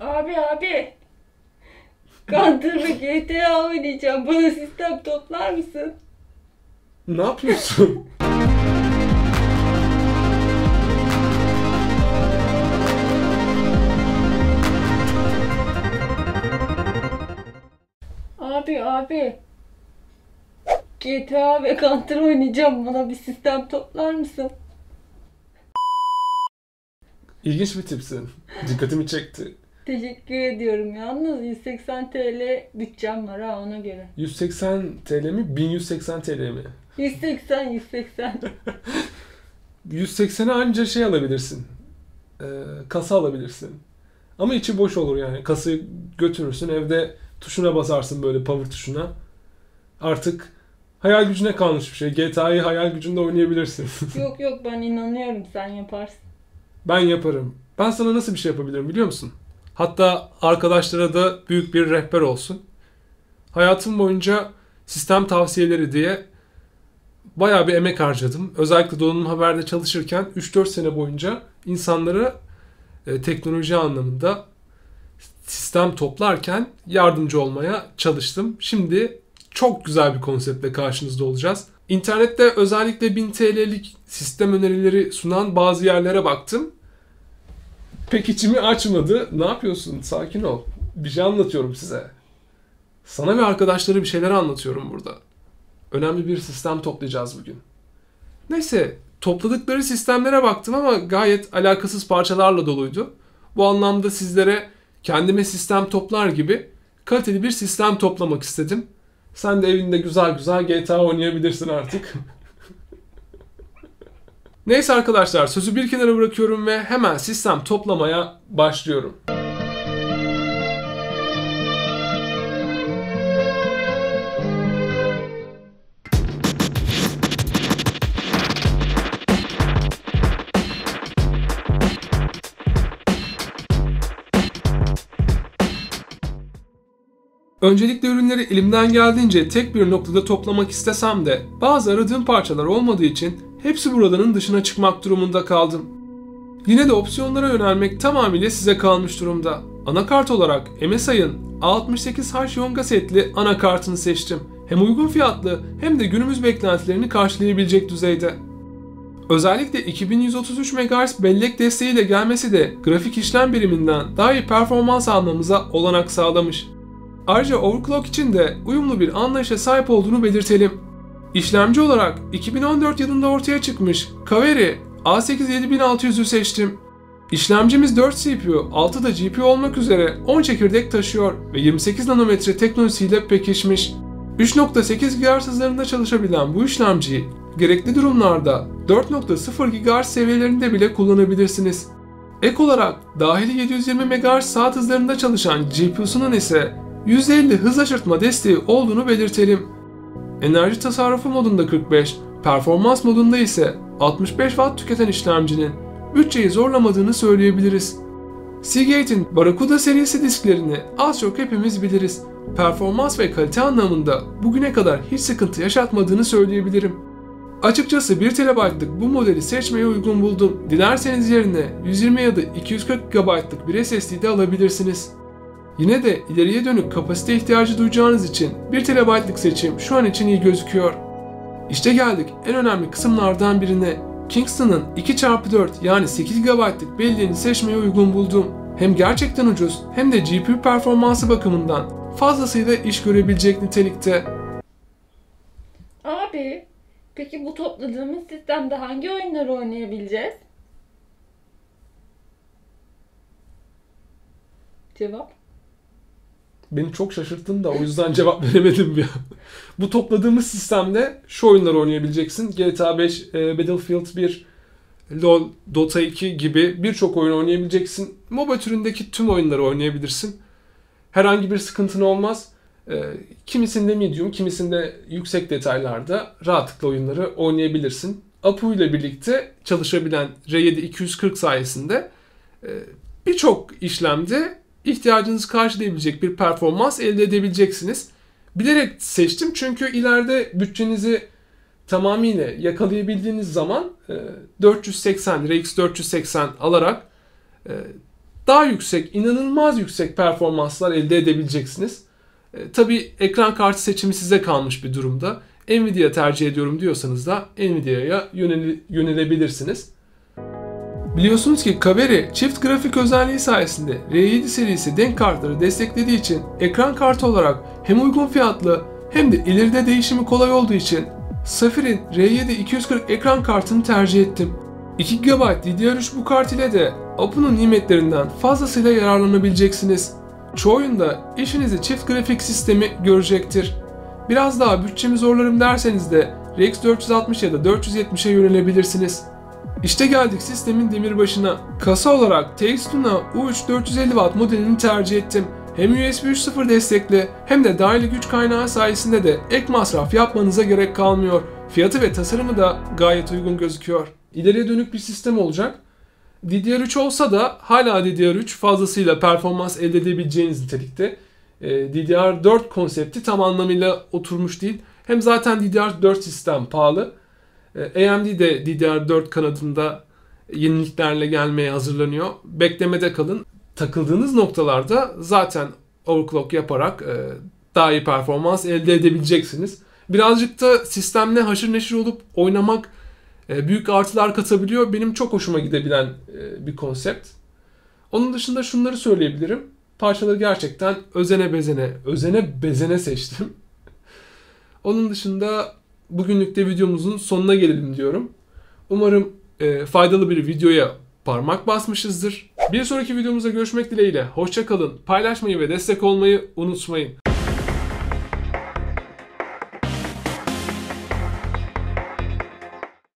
Abi. Counter'la GTA oynayacağım. Bana sistem toplar mısın? Ne yapıyorsun? Abi. GTA ve Counter oynayacağım. Bana bir sistem toplar mısın? İlginç bir tipsin. Dikkatimi çekti. Teşekkür ediyorum. Yalnız 180 TL bütçem var ha, ona göre. 180 TL mi? 1180 TL mi? 180. 180'e anca şey alabilirsin. Kasa alabilirsin. Ama içi boş olur yani. Kasayı götürürsün, evde tuşuna basarsın, böyle power tuşuna. Artık hayal gücüne kalmış bir şey. GTA'yı hayal gücünde oynayabilirsin. Yok ben inanıyorum, sen yaparsın. Ben yaparım. Ben sana nasıl bir şey yapabilirim biliyor musun? Hatta arkadaşlara da büyük bir rehber olsun. Hayatım boyunca sistem tavsiyeleri diye bayağı bir emek harcadım. Özellikle Donanım Haber'de çalışırken 3-4 sene boyunca insanlara teknoloji anlamında sistem toplarken yardımcı olmaya çalıştım. Şimdi çok güzel bir konseptle karşınızda olacağız. İnternette özellikle 1000 TL'lik sistem önerileri sunan bazı yerlere baktım. Pek içimi açmadı. Ne yapıyorsun? Sakin ol. Bir şey anlatıyorum size. Sana ve arkadaşlara bir şeyler anlatıyorum burada. Önemli bir sistem toplayacağız bugün. Neyse, topladıkları sistemlere baktım ama gayet alakasız parçalarla doluydu. Bu anlamda sizlere kendime sistem toplar gibi kaliteli bir sistem toplamak istedim. Sen de evinde güzel güzel GTA oynayabilirsin artık. Neyse arkadaşlar, sözü bir kenara bırakıyorum ve hemen sistem toplamaya başlıyorum. Öncelikle ürünleri elimden geldiğince tek bir noktada toplamak istesem de bazı aradığım parçalar olmadığı için hepsi buradanın dışına çıkmak durumunda kaldım. Yine de opsiyonlara yönelmek tamamıyla size kalmış durumda. Anakart olarak MSI'ın A68H Yonga setli anakartını seçtim. Hem uygun fiyatlı hem de günümüz beklentilerini karşılayabilecek düzeyde. Özellikle 2133 MHz bellek desteğiyle gelmesi de grafik işlem biriminden daha iyi performans almamıza olanak sağlamış. Ayrıca overclock için de uyumlu bir anlayışa sahip olduğunu belirtelim. İşlemci olarak 2014 yılında ortaya çıkmış Kaveri A8 7600'ü seçtim. İşlemcimiz 4 CPU, 6 da GPU olmak üzere 10 çekirdek taşıyor ve 28 nanometre teknolojisiyle pekişmiş. 3.8 GHz hızlarında çalışabilen bu işlemciyi gerekli durumlarda 4.0 GHz seviyelerinde bile kullanabilirsiniz. Ek olarak dahili 720 MHz saat hızlarında çalışan GPU'sunun ise %50 hız aşırtma desteği olduğunu belirtelim. Enerji tasarrufu modunda 45, performans modunda ise 65 Watt tüketen işlemcinin bütçeyi zorlamadığını söyleyebiliriz. Seagate'in Barracuda serisi disklerini az çok hepimiz biliriz. Performans ve kalite anlamında bugüne kadar hiç sıkıntı yaşatmadığını söyleyebilirim. Açıkçası 1 TB'lık bu modeli seçmeye uygun buldum. Dilerseniz yerine 120 ya da 240 GB'lık bir SSD de alabilirsiniz. Yine de ileriye dönük kapasite ihtiyacı duyacağınız için 1 TB'lık seçim şu an için iyi gözüküyor. İşte geldik en önemli kısımlardan birine. Kingston'ın 2x4 yani 8 GB'lık belleğini seçmeye uygun buldum. Hem gerçekten ucuz hem de GPU performansı bakımından fazlasıyla iş görebilecek nitelikte. Abi, peki bu topladığımız sistemde hangi oyunları oynayabileceğiz? Cevap? Beni çok şaşırttın da o yüzden cevap veremedim ya. Bu topladığımız sistemde şu oyunları oynayabileceksin. GTA 5, Battlefield 1, LoL, Dota 2 gibi birçok oyun oynayabileceksin. MOBA türündeki tüm oyunları oynayabilirsin. Herhangi bir sıkıntın olmaz. Kimisinde medium, kimisinde yüksek detaylarda rahatlıkla oyunları oynayabilirsin. APU ile birlikte çalışabilen R7 240 sayesinde birçok işlemde ihtiyacınızı karşılayabilecek bir performans elde edebileceksiniz. Bilerek seçtim çünkü ileride bütçenizi tamamıyla yakalayabildiğiniz zaman RX 480 alarak daha yüksek, inanılmaz yüksek performanslar elde edebileceksiniz. Tabii ekran kartı seçimi size kalmış bir durumda. Nvidia tercih ediyorum diyorsanız da Nvidia'ya yönelebilirsiniz. Biliyorsunuz ki Kaveri çift grafik özelliği sayesinde R7 serisi denk kartları desteklediği için ekran kartı olarak hem uygun fiyatlı hem de ileride değişimi kolay olduğu için Safir'in R7 240 ekran kartını tercih ettim. 2 GB DDR3 bu kart ile de APU'nun nimetlerinden fazlasıyla yararlanabileceksiniz. Çoğu oyunda işinizi çift grafik sistemi görecektir. Biraz daha bütçemi zorlarım derseniz de RX 460 ya da 470'e yönelebilirsiniz. İşte geldik sistemin demirbaşına. Kasa olarak Tungsten'a U3 450W modelini tercih ettim. Hem USB 3.0 destekli hem de dahili güç kaynağı sayesinde de ek masraf yapmanıza gerek kalmıyor. Fiyatı ve tasarımı da gayet uygun gözüküyor. İleriye dönük bir sistem olacak. DDR3 olsa da hala DDR3 fazlasıyla performans elde edebileceğiniz nitelikte. DDR4 konsepti tam anlamıyla oturmuş değil. Hem zaten DDR4 sistem pahalı. AMD de DDR4 kanadında yeniliklerle gelmeye hazırlanıyor. Beklemede kalın. Takıldığınız noktalarda zaten overclock yaparak daha iyi performans elde edebileceksiniz. Birazcık da sistemle haşır neşir olup oynamak büyük artılar katabiliyor. Benim çok hoşuma gidebilen bir konsept. Onun dışında şunları söyleyebilirim. Parçaları gerçekten özene bezene seçtim. Onun dışında bugünlük de videomuzun sonuna gelelim diyorum. Umarım faydalı bir videoya parmak basmışızdır. Bir sonraki videomuzda görüşmek dileğiyle. Hoşça kalın. Paylaşmayı ve destek olmayı unutmayın.